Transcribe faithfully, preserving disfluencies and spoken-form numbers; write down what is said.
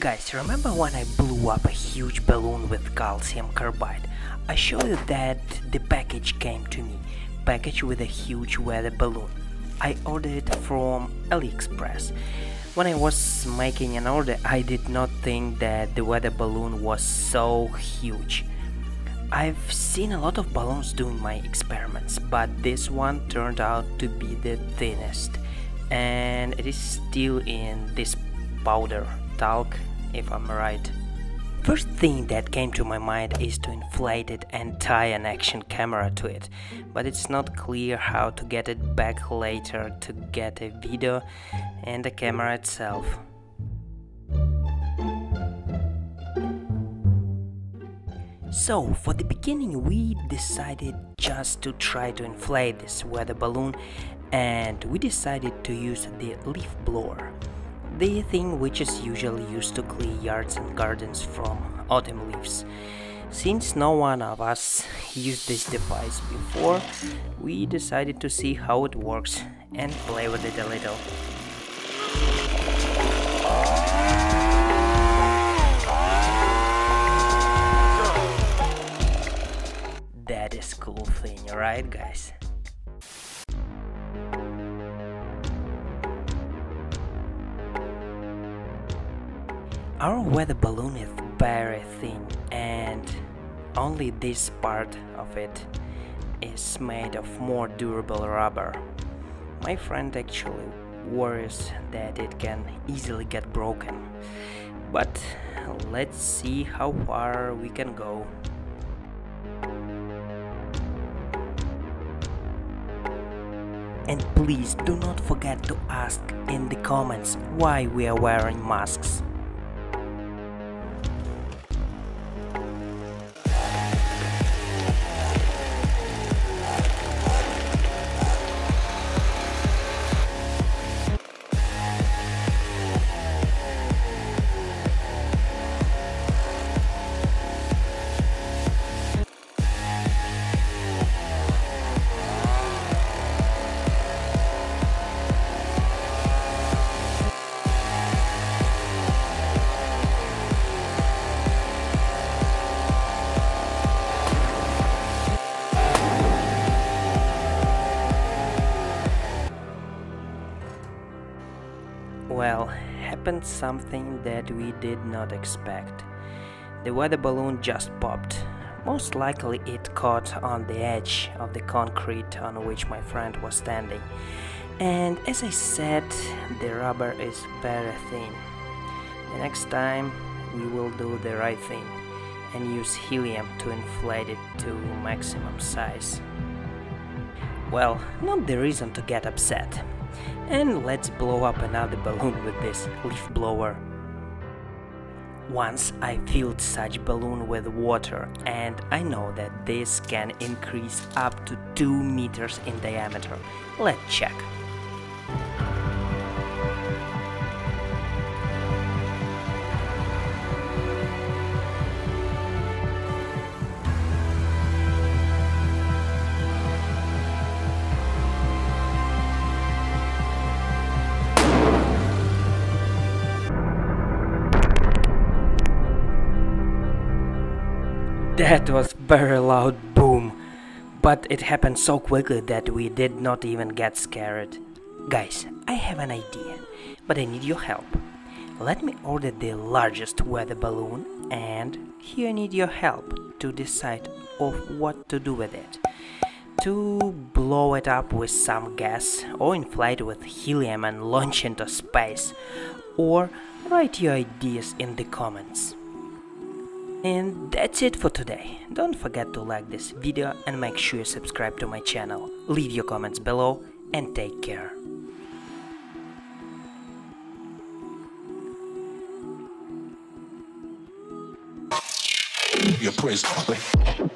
Guys, remember when I blew up a huge balloon with calcium carbide? I showed you that the package came to me, package with a huge weather balloon. I ordered it from AliExpress. When I was making an order, I did not think that the weather balloon was so huge. I've seen a lot of balloons doing my experiments, but this one turned out to be the thinnest, and it is still in this powder talc, if I'm right. First thing that came to my mind is to inflate it and tie an action camera to it, but it's not clear how to get it back later to get a video and the camera itself. So for the beginning we decided just to try to inflate this weather balloon, and we decided to use the leaf blower. The thing which is usually used to clear yards and gardens from autumn leaves. Since no one of us used this device before, we decided to see how it works and play with it a little. That is a cool thing, right guys? Our weather balloon is very thin, and only this part of it is made of more durable rubber. My friend actually worries that it can easily get broken, but let's see how far we can go. And please do not forget to ask in the comments why we are wearing masks. Well, happened something that we did not expect. The weather balloon just popped. Most likely it caught on the edge of the concrete on which my friend was standing. And as I said, the rubber is very thin. The next time we will do the right thing and use helium to inflate it to maximum size. Well, not the reason to get upset. And let's blow up another balloon with this leaf blower. Once I filled such balloon with water, and I know that this can increase up to two meters in diameter. Let's check. That was very loud boom, but it happened so quickly that we did not even get scared. Guys, I have an idea, but I need your help. Let me order the largest weather balloon, and here I need your help to decide of what to do with it. To blow it up with some gas, or inflate with helium and launch into space, or write your ideas in the comments. And that's it for today. Don't forget to like this video and make sure you subscribe to my channel. Leave your comments below and take care. Your